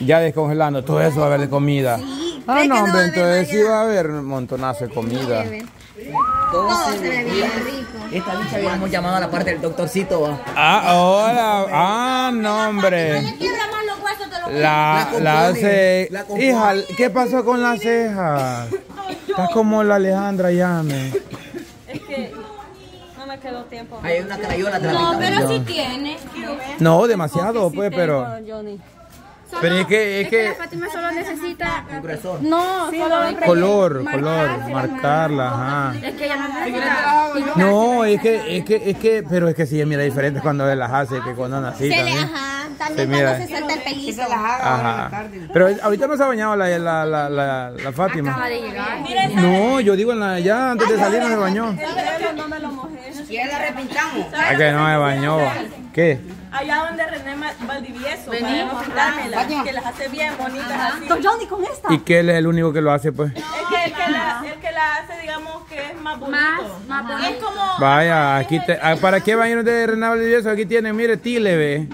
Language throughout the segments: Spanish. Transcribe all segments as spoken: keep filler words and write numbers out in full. ya descongelando todo eso va a haber de comida. Sí, ah, no, hombre, no entonces sí va a haber un montonazo de comida. Todo, todo se ve bien rico. Esta bicha habíamos llamado a la parte del doctorcito. ¿Va? Ah, hola. Ah, no, hombre. La, la hace. Hija, ¿qué pasó con las cejas? Estás como la Alejandra Llame. Es que no me quedó tiempo. Hay una crayola. No, pero sí tiene. No, demasiado, pues, pero. Solo, pero es que, es es que, que la Fátima solo necesita un no, sí, solo un color, marcarse, color, marcarla, ajá. Es que ella no necesita. No, es que, es que, es que, pero es que sí, mira diferente cuando él las hace que cuando nací. Se también. Le, ajá, también se cuando se salta el pelito. Ajá. Pero ahorita no se ha bañado la, la, la, la, la Fátima. Acaba de llegar. No, yo digo en la, ya antes de salir no se bañó. No me lo mojé. Y él la repintamos. Es que no se bañó. ¿Qué? Allá donde René Valdivieso, venimos a que las hace bien bonitas. Ajá. Así. Johnny con esta. ¿Y que él es el único que lo hace, pues? No, el, que, el, que la, el que la hace, digamos, que es más bonito. Más, más bonito. Es como... Vaya, aquí te, ¿para qué baños de René Valdivieso? Aquí tiene, mire, tile, ve.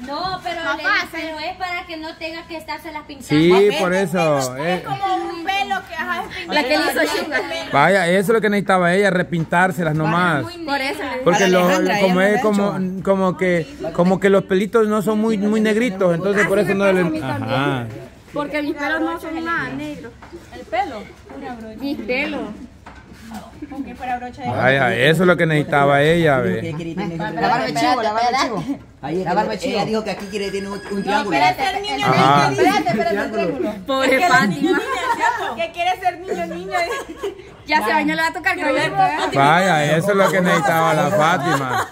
No, pero, le, pero es para que no tenga que estarse las pintadas. Sí, papel, por eso. Es, es como un pelo que ajá, es la que le hizo Sugar. Vaya, eso es lo que necesitaba ella, repintárselas nomás. Por eso. Porque lo, como es como, como que como que los pelitos no son muy muy negritos, entonces por eso no le ajá. Porque mis pelos no son nada negros. El pelo, pura brocha. Mis pelos. Vaya, eso es lo que necesitaba ella, ve. La barba de chivo, la barba de chivo. La barba de chivo. Ella dijo que aquí quiere tener un, un triángulo. No, espérate, el niño, niño. Espérate, espérate, el triángulo. Pobre Fátima. Que quiere ser niño, niño. Ya se bañó, le va a tocar cabello. Vaya, eso es lo que necesitaba la Fátima.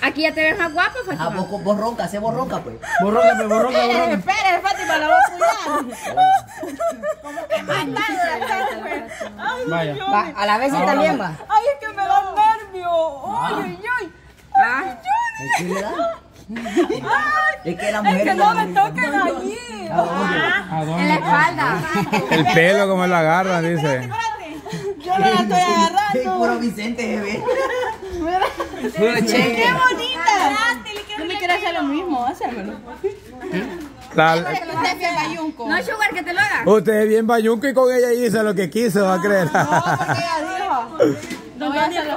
Aquí ya te ves más guapa, Fátima. Ah, vos, vos ronca, sé vos ronca, pues. Vos ronca, pues, vos ronca, vos ronca. Espera, Fátima, la voy a cuidar. Ay, vaya. Va, a la vez y también va. Ay, es que me da nervio. Ay, ay, ay. Es que la mujer es que no me toquen allí. En la espalda. El pelo como lo agarra, dice. Yo no la estoy agarrando. Qué puro Vicente, bebé. Qué bonita. Tú me quieres hacer lo mismo, hacérmelo. La, no, Sugar, que te lo haga. Usted es bien bayunco y con ella hizo lo que quiso, va a creer. No, porque ella dijo.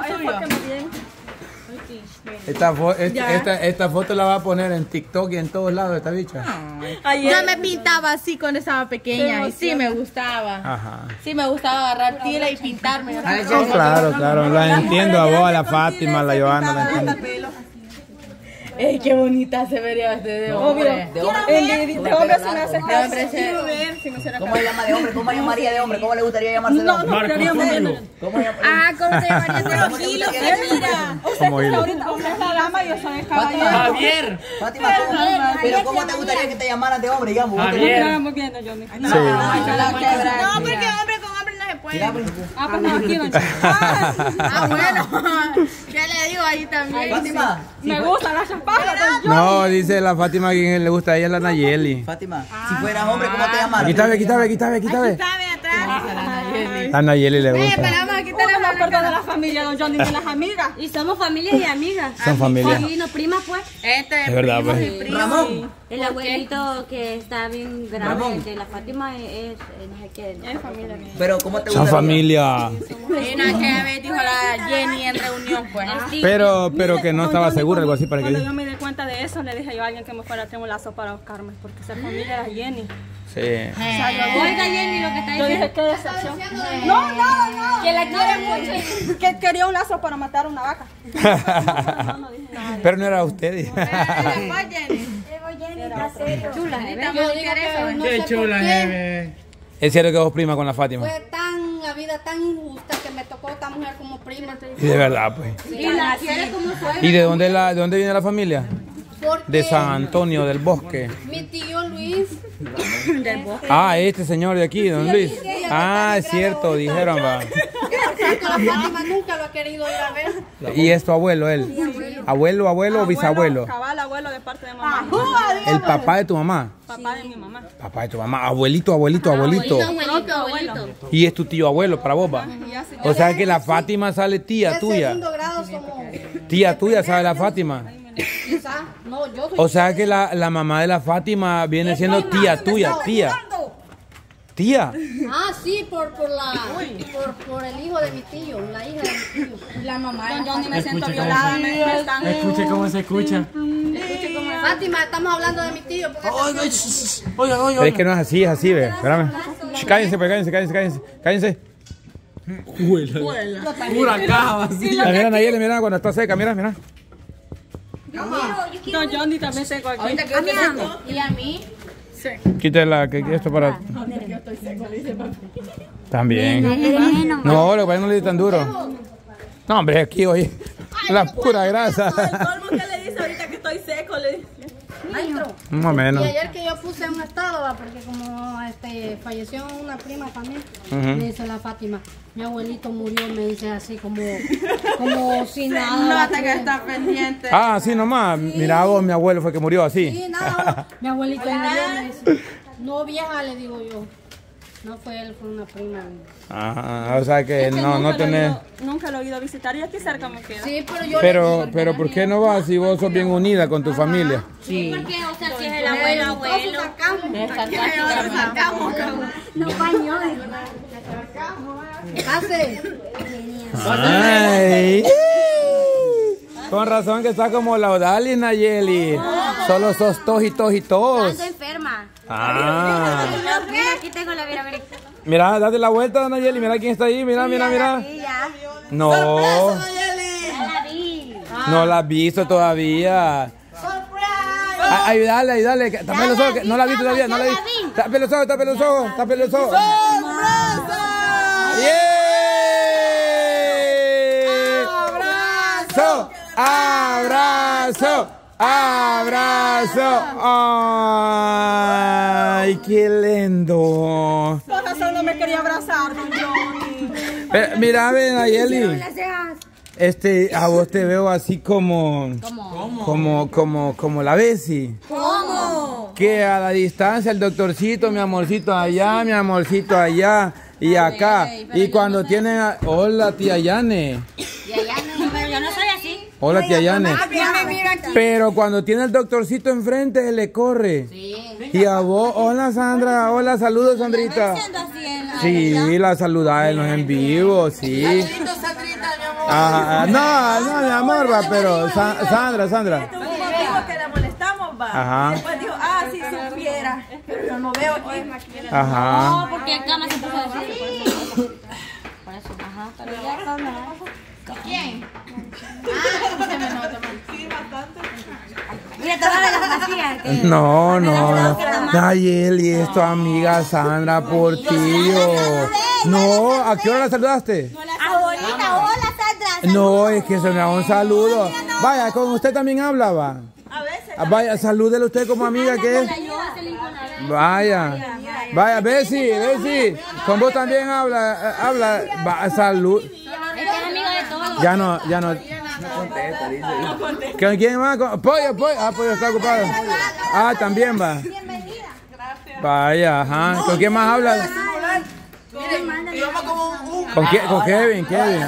Esta, fo esta, esta, esta foto la va a poner en TikTok y en todos lados, esta bicha. Ayer, yo me pintaba así cuando estaba pequeña y sí me gustaba. Ajá. Sí me gustaba agarrar tila y pintarme. Ay, no, claro, claro, la entiendo a vos, a la Fátima, a la Johanna, la entiendo. ¡Ey, qué bonita se vería este de hombre! De hombre es una ceja. ¿Cómo se llama de hombre? ¿Cómo llamaría de hombre? ¿Cómo le gustaría llamarse de hombre? No, no, no, no, no, no. ¿Cómo llamaría? Ah, ¿cómo se llamaría? ¡Pero Gilo, qué mira! Usted ahorita hombre es la dama y yo soy el caballero. ¡Javier! Fátima, ¿pero cómo te gustaría que te llamaras de hombre? ¡Javier! No, porque hombre con hombre no se puede. Ah, pues no, aquí no. Ah, bueno. ¿Qué le digo ahí también? Fátima. Me gusta la champán. No, dice la Fátima quien le gusta a ella es la Nayeli. Fátima, si fueras hombre, ¿cómo te llamaras? Quítame, quítame, quítame, quítame. Quítame atrás. A Nayeli le gusta. Pero vamos a quitarle la puerta de la familia, don Johnny, de las amigas. Y somos familias y amigas. Son familias. Y nos primas, pues. Este es verdad, pues. Ramón. El abuelito que está bien grande de la Fátima es no sé qué. Es familia. Pero ¿cómo te gusta? Son familia. Una que a veces dijo la Jenny en reunión, pues. Pero, pero que no estaba segura, algo así para que. Yo me di cuenta de eso, le dije yo a alguien que me fuera a traer un lazo para buscarme, porque esa familia era Jenny. Sí. Eh. O sea, yo, oiga Jenny lo que está diciendo. Yo dije, qué decepción. No, no, no. Que la quiere mucho. Y... que quería un lazo para matar a una vaca. No, no, no dije nada. Pero no era usted. Era Jenny. Era Jenny. Chula, ¿no? Qué chula, Jenny. Es cierto que vos prima con la Fátima. Fue tan, la vida tan injusta que me tocó esta mujer como prima. Y de verdad, pues. Sí, y la quiere como suegra. ¿Y de dónde, la, de dónde viene la familia? Porque de San Antonio del Bosque. Mi tío Luis. Del Bosque. Ah, este señor de aquí, don Luis. Ah, es cierto, dijeron. Va. La Fátima nunca lo ha querido ir a ver. ¿Y es tu abuelo, él? Sí, abuelo. ¿Abuelo, abuelo o bisabuelo? Cabal, abuelo de parte de mamá. ¿El papá de tu mamá? Papá de mi mamá. Papá de tu mamá. Abuelito, abuelito, abuelito. Abuelito, abuelito. ¿Y es tu tío abuelo para vos, va? O sea que la Fátima sale tía tuya. Tía tuya sale la Fátima. Quizás, no, yo soy... O sea que la, la mamá de la Fátima viene siendo tía tuya, tía. Tía. Ah, sí, por, por la por, por el hijo de mi tío, la hija de mi tío. La mamá de Johnny me siento violada, me están. Escuche cómo se escucha. Escuche cómo es. Fátima, estamos hablando de mi tío. Oigan, oigan. Es que no es así, es así, ve. Espérame. Cállense, cállense, cállense, cállense. Cállense. Huela. Pura caja vacía. Mira, Nayeli, mira cuando está seca, mira, mira. Yo quiero. No, Johnny también seco aquí. Ahorita creo que seco. ¿Y a mí? Sí. Quítela, que esto para... También. No, lo que no le di tan duro. No, hombre, aquí hoy la pura grasa. El colmo que le dice ahorita que estoy seco, le más o menos. Y ayer que yo puse en un estado, ¿va? Porque como este, falleció una prima también, uh -huh. me dice la Fátima, mi abuelito murió, me dice así como, como sin nada. Nota que está pendiente. Ah, así nomás. Sí. Mira vos, mi abuelo fue que murió así. Sí, nada. Mi abuelito murió. No, vieja, le digo yo. No fue él, fue una prima. Ah, o sea que, es que no, no tenés... Lo, nunca lo he ido a visitar y aquí cerca me queda. Sí, pero yo... Pero, le pero ¿por qué no vas si vos sos bien unida con tu Ajá. familia? Sí, sí, porque, o sea, si es el abuelo, abuelo... Nos sacamos, nos bañó, de verdad. ¿Qué hace? Ay. Con razón que está como laudal y Nayeli. Oh. Solo sos tos y tos y tos. Estoy enferma. Ah. Aquí tengo la mira, mira. Mira, date la vuelta, Nayeli. Mira quién está ahí. Mira, mira, mira. No. Sorpresa, Nayeli. No la vi. No la has visto todavía. Sorpresa. Ayúdale, ayúdale. Tape los ojos. No la has visto todavía. No la vi. Tape los ojos, tape los ojos, tape los ojos. Sorpresa. Yeah. Abrazo. Abrazo. ¡Abrazo! ¡Ay, qué lindo! Por razón no me quería abrazar, don Johnny. Mira, ven, Nayeli. Este, a vos te veo así como... ¿Cómo? Como, como, como la Bessy. ¿Cómo? Que a la distancia el doctorcito, mi amorcito allá, mi amorcito allá y acá. Y cuando tienen... A... Hola, tía Yane. Tía Yane, pero yo no soy así. Hola, tía Yane. Pero cuando tiene el doctorcito enfrente, se le corre. Sí. Y a vos, hola Sandra, hola, saludos Sandrita. Sí, la saludáis en vivo, sí. Ah, no, no, mi amor, va, pero Sandra, Sandra. Que la molestamos, va. Después dijo, ah, si supiera, pero yo no veo quién. Ajá. No, porque acá más se puso decir. Por eso, ajá, pero ya ¿quién? Ah, se me nota. No, no, Nayeli, es tu amiga Sandra Portillo. No, ¿a qué hora la saludaste? Ahorita, hola Sandra. No, es que se me da un saludo. Vaya, con usted también hablaba. A veces. Vaya, salúdele usted como amiga que es. Vaya, vaya, Bessy, Bessy, con vos también habla, habla, salud. Ya no, ya no. No contesta, dice. No contesta. ¿Quién más? Pollo, pollo. Ah, pollo está ocupado. Ah, también va. Bienvenida. Gracias. Vaya, ajá. ¿Con quién más hablas? ¿Con quién? Con Kevin, Kevin.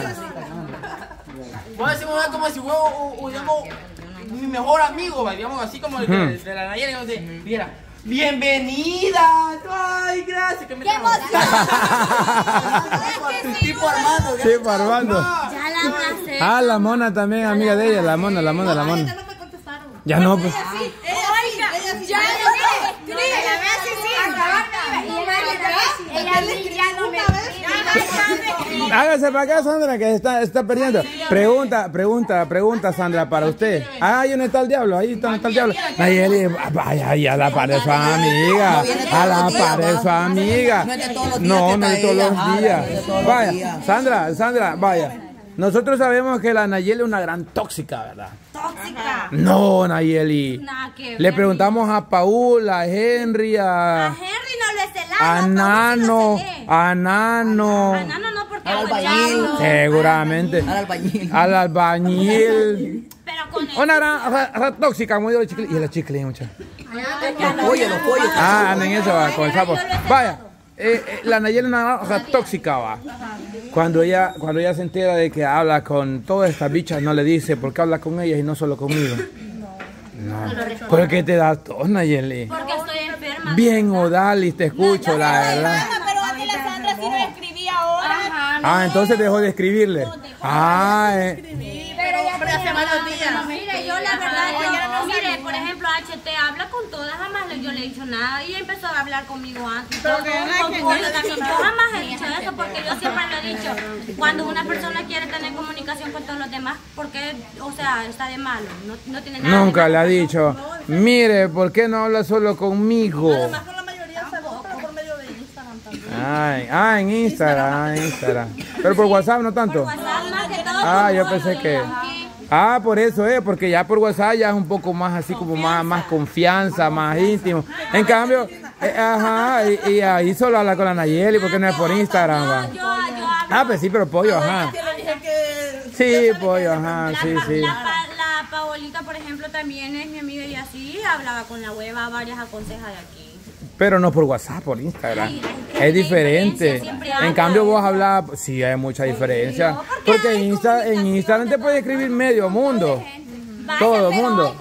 Voy a simular como si fuera mi mejor amigo, digamos así como el de la Nayeli, no sé. Mira. ¡Bienvenida! ¡Ay, gracias! ¡Qué emoción! Tipo Armando. Tipo Armando. Ah, la mona también, amiga de ella, la mona, la mona, la mona. Ya no, pues. Hágase para acá, Sandra, que está, está perdiendo. Pregunta, pregunta, pregunta, Sandra, para usted. Ah, ahí no está el diablo, ahí está, no está el diablo. Nayeli, vaya, ya la par de su amiga. A la par de su amiga. No, no es todos los días. Vaya, Sandra, Sandra, vaya. Nosotros sabemos que la Nayeli es una gran tóxica, ¿verdad? ¡Tóxica! No, Nayeli. Nah, le preguntamos a Paul, a Henry, a... A Henry no lo es el lado, a Nano, a Nano. A Nano no porque... Al albañil. Seguramente. Al albañil. Al albañil. Pero con él. Una gran ra, ra, tóxica, muy de chicle. Y el chicle, muchachos. Los pollos, los pollos. Ah, andan eso, va, con el sapo. Vaya. Eh, eh, la Nayeli es una hoja tóxica, va. Cuando ella, cuando ella se entera de que habla con todas estas bichas, no le dice porque habla con ellas y no solo conmigo. No. No. ¿Por qué te das tos, Nayeli? Porque estoy enferma. Bien, Odalis, te escucho, no, la verdad. Enferma, pero antes la Sandra sí nos escribía ahora. Ajá, no. Ah, entonces dejó de escribirle. No, dejó ah, de escribir. Eh. Pero, pero hace malos días. No, mire, yo la verdad, yo, no, mire, por ejemplo, H T habla con todas, jamás yo le he dicho nada. Y empezó a hablar conmigo antes. Pero todo, con que no, también. Yo jamás he dicho eso, porque yo siempre le he dicho, cuando una persona quiere tener comunicación con todos los demás, porque, o sea, está de malo. No, no tiene nada. Nunca le ha dicho, mire, ¿por qué no habla solo conmigo? Además, con la mayoría se vota por medio de Instagram también. Ay, ah, en Instagram, ah, en Instagram. Pero por WhatsApp no tanto. Por WhatsApp más que todo. Ah, yo pensé que... Ah, por eso es, eh, porque ya por WhatsApp ya es un poco más así como más, más confianza, más íntimo. En cambio, eh, ajá, y, y ahí solo habla con la Nayeli porque no es por Instagram. Va. Ah, pues sí, pero Pollo, ajá. Sí, Pollo, ajá, sí, sí. La Paolita, por ejemplo, también es mi amiga y así hablaba con la hueva, varias aconsejas de aquí. Pero no por WhatsApp, por Instagram. Sí, es diferente. En cambio vos hablabas... Sí, hay mucha diferencia. Porque, porque en, Insta, en Instagram te puede escribir medio mundo. Vaya, todo el mundo.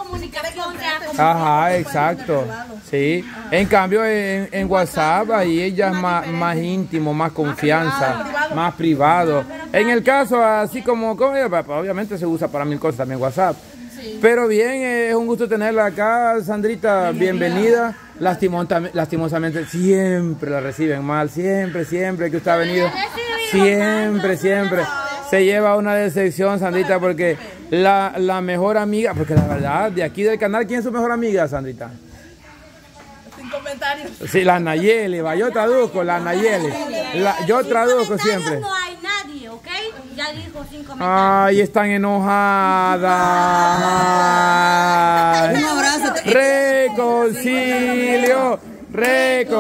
Ajá, exacto. Sí. Ajá. En cambio en, en WhatsApp ahí ella es más, más íntimo, más confianza, más privado. En el caso, así como... Obviamente se usa para mil cosas también WhatsApp. Pero bien, es un gusto tenerla acá, Sandrita, bienvenida. Lastimosamente siempre la reciben mal, siempre, siempre que usted ha venido, siempre, siempre. Se lleva una decepción, Sandrita, porque la, la mejor amiga, porque la verdad, de aquí del canal, ¿quién es su mejor amiga, Sandrita? Sin comentarios. Sí, la Nayeli, va, yo traduzco, la Nayeli, la, yo traduzco siempre. Ya dijo cinco minutos. Ay, están enojadas. Un abrazo. Reconcilio. Reconcilio.